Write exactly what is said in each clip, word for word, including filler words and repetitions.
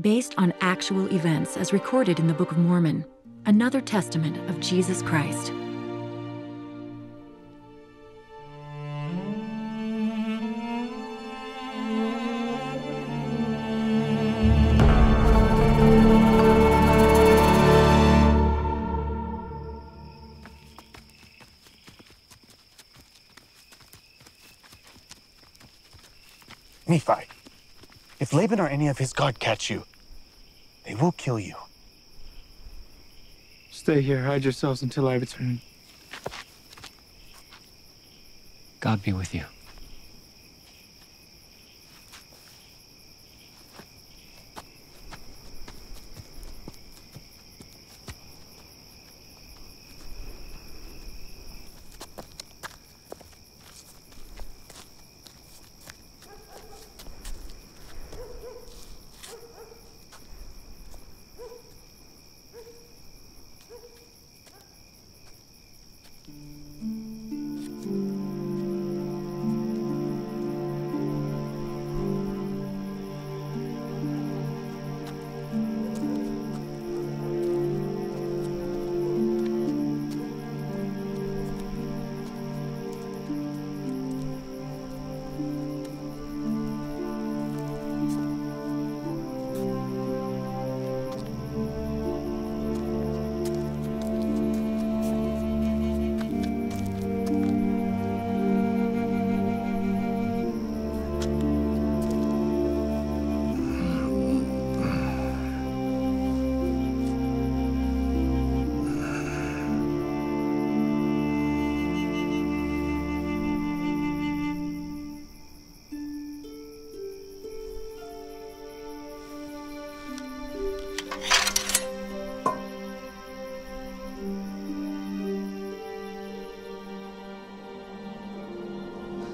based on actual events as recorded in the Book of Mormon, another testament of Jesus Christ. Nephi, if Laban or any of his guard catch you, they will kill you. Stay here, hide yourselves until I return. God be with you.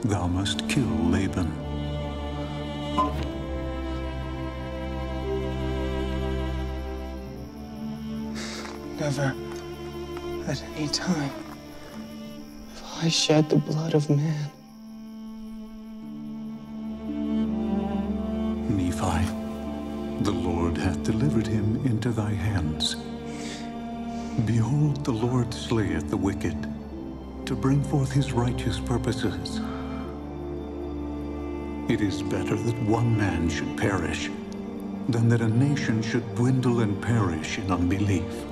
Thou must kill Laban. Never, at any time, have I shed the blood of man. Nephi, the Lord hath delivered him into thy hands. Behold, the Lord slayeth the wicked, to bring forth his righteous purposes. It is better that one man should perish than that a nation should dwindle and perish in unbelief.